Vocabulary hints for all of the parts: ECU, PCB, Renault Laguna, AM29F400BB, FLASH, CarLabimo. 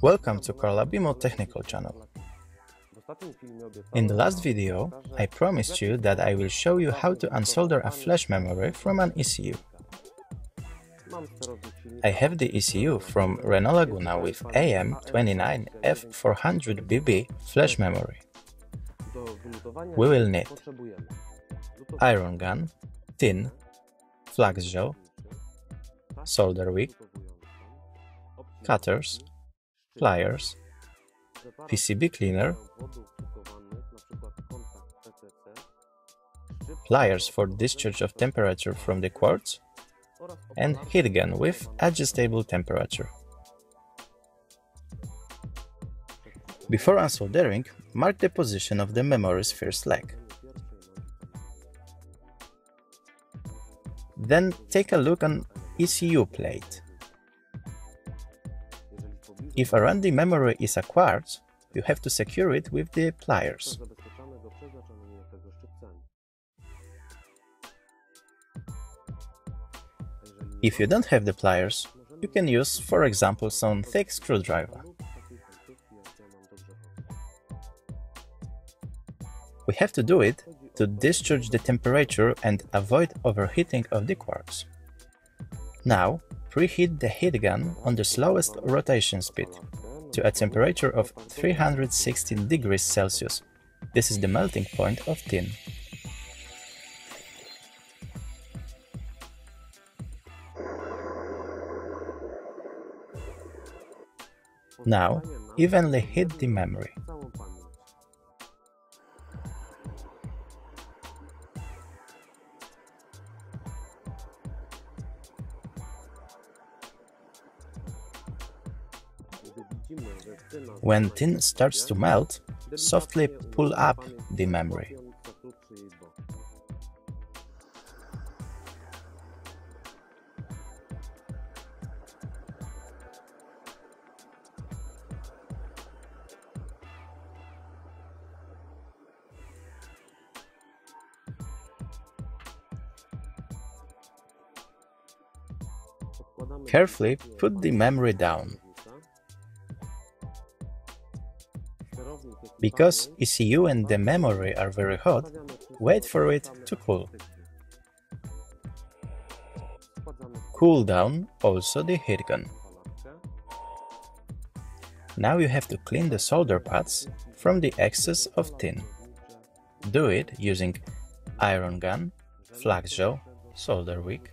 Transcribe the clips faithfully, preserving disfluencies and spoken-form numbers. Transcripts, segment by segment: Welcome to CarLabimo Technical Channel. In the last video, I promised you that I will show you how to unsolder a flash memory from an E C U. I have the E C U from Renault Laguna with A M twenty-nine F four hundred B B flash memory. We will need iron gun, tin, flux jaw, solder wick, cutters, pliers, P C B cleaner, pliers for discharge of temperature from the quartz, and heat gun with adjustable temperature. Before unsoldering, mark the position of the memory's first leg. Then take a look on E C U plate. If around the memory is a quartz, you have to secure it with the pliers. If you don't have the pliers, you can use, for example, some thick screwdriver. We have to do it to discharge the temperature and avoid overheating of the quartz. Now, preheat the heat gun on the slowest rotation speed, to a temperature of three hundred sixteen degrees Celsius. This is the melting point of tin. Now, evenly heat the memory. When tin starts to melt, softly pull up the memory. Carefully put the memory down. Because E C U and the memory are very hot, wait for it to cool. Cool down also the heat gun. Now you have to clean the solder pads from the excess of tin. Do it using iron gun, flux jaw, solder wick,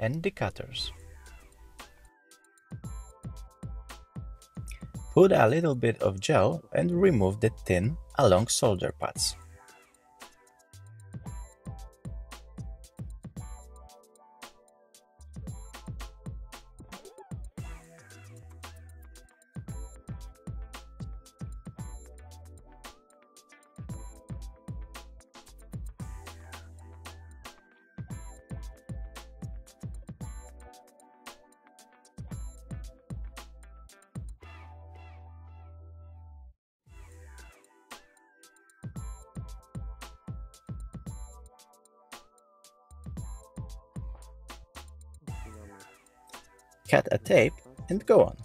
and the cutters. Put a little bit of gel and remove the tin along solder pads. Cut a tape and go on.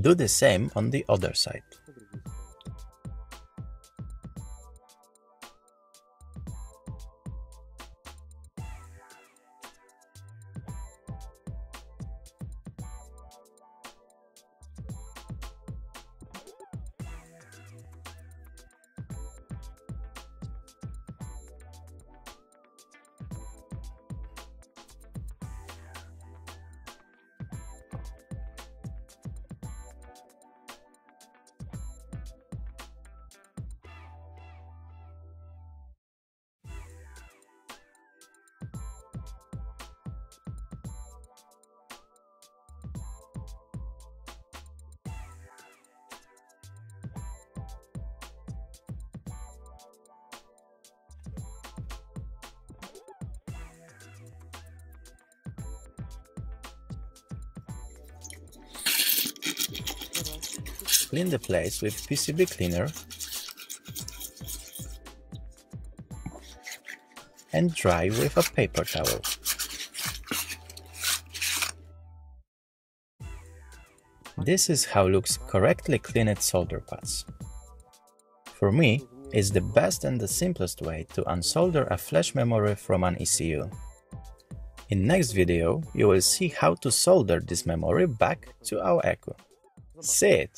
Do the same on the other side. clean the plates with P C B cleaner and dry with a paper towel. This is how looks correctly cleaned solder pads. For me, it's the best and the simplest way to unsolder a flash memory from an E C U. In next video, you will see how to solder this memory back to our E C U. See it!